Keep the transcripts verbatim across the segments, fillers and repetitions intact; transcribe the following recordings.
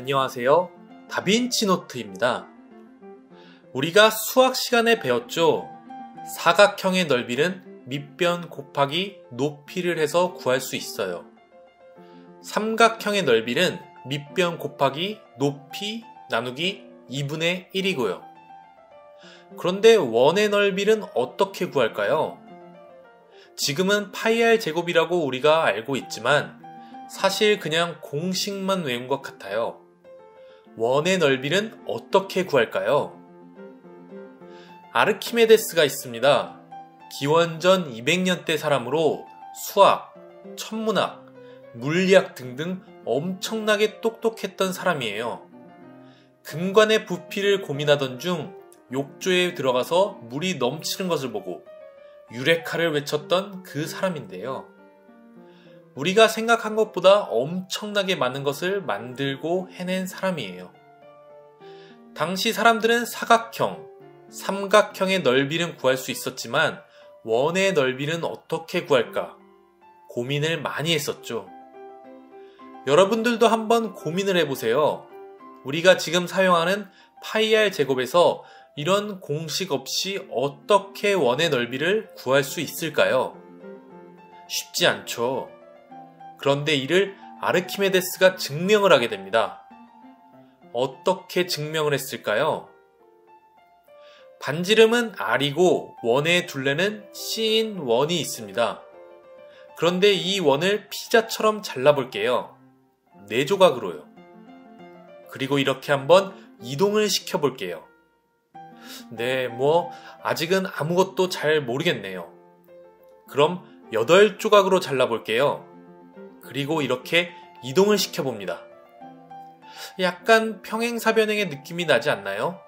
안녕하세요. 다빈치 노트입니다. 우리가 수학 시간에 배웠죠. 사각형의 넓이는 밑변 곱하기 높이를 해서 구할 수 있어요. 삼각형의 넓이는 밑변 곱하기 높이 나누기 이분의 일이고요. 그런데 원의 넓이는 어떻게 구할까요? 지금은 파이알 제곱이라고 우리가 알고 있지만 사실 그냥 공식만 외운 것 같아요. 원의 넓이는 어떻게 구할까요? 아르키메데스가 있습니다. 기원전 이백 년대 사람으로 수학, 천문학, 물리학 등등 엄청나게 똑똑했던 사람이에요. 금관의 부피를 고민하던 중 욕조에 들어가서 물이 넘치는 것을 보고 유레카를 외쳤던 그 사람인데요. 우리가 생각한 것보다 엄청나게 많은 것을 만들고 해낸 사람이에요. 당시 사람들은 사각형, 삼각형의 넓이는 구할 수 있었지만 원의 넓이는 어떻게 구할까 고민을 많이 했었죠. 여러분들도 한번 고민을 해보세요. 우리가 지금 사용하는 파이알 제곱에서 이런 공식 없이 어떻게 원의 넓이를 구할 수 있을까요? 쉽지 않죠. 그런데 이를 아르키메데스가 증명을 하게 됩니다. 어떻게 증명을 했을까요? 반지름은 R이고 원의 둘레는 C인 원이 있습니다. 그런데 이 원을 피자처럼 잘라볼게요. 네 조각으로요. 그리고 이렇게 한번 이동을 시켜볼게요. 네, 뭐 아직은 아무것도 잘 모르겠네요. 그럼 여덟 조각으로 잘라볼게요. 그리고 이렇게 이동을 시켜봅니다. 약간 평행사변형의 느낌이 나지 않나요?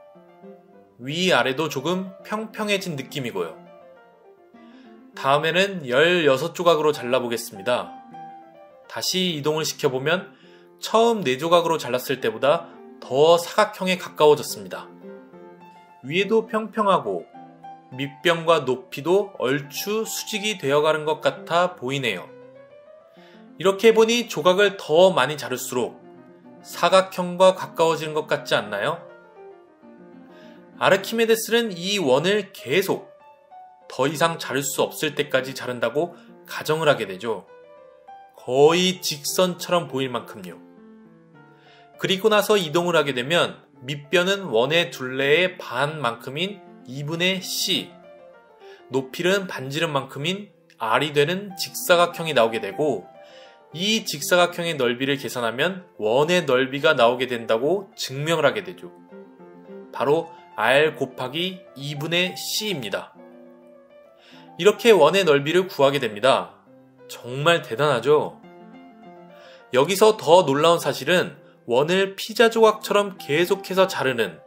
위아래도 조금 평평해진 느낌이고요. 다음에는 열여섯 조각으로 잘라보겠습니다. 다시 이동을 시켜보면 처음 네 조각으로 잘랐을 때보다 더 사각형에 가까워졌습니다. 위에도 평평하고 밑변과 높이도 얼추 수직이 되어가는 것 같아 보이네요. 이렇게 보니 조각을 더 많이 자를수록 사각형과 가까워지는 것 같지 않나요? 아르키메데스는 이 원을 계속 더 이상 자를 수 없을 때까지 자른다고 가정을 하게 되죠. 거의 직선처럼 보일 만큼요. 그리고 나서 이동을 하게 되면 밑변은 원의 둘레의 반만큼인 이분의 씨, 높이는 반지름만큼인 알이 되는 직사각형이 나오게 되고 이 직사각형의 넓이를 계산하면 원의 넓이가 나오게 된다고 증명을 하게 되죠. 바로 알 곱하기 이분의 씨입니다. 이렇게 원의 넓이를 구하게 됩니다. 정말 대단하죠? 여기서 더 놀라운 사실은 원을 피자 조각처럼 계속해서 자르는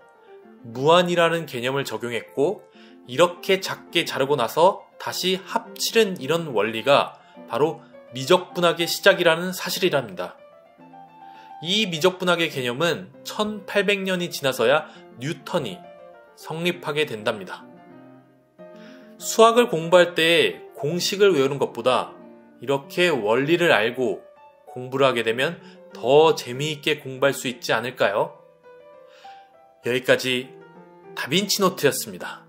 무한이라는 개념을 적용했고 이렇게 작게 자르고 나서 다시 합치는 이런 원리가 바로 미적분학의 시작이라는 사실이랍니다. 이 미적분학의 개념은 천팔백 년이 지나서야 뉴턴이 성립하게 된답니다. 수학을 공부할 때 공식을 외우는 것보다 이렇게 원리를 알고 공부를 하게 되면 더 재미있게 공부할 수 있지 않을까요? 여기까지 다빈치 노트였습니다.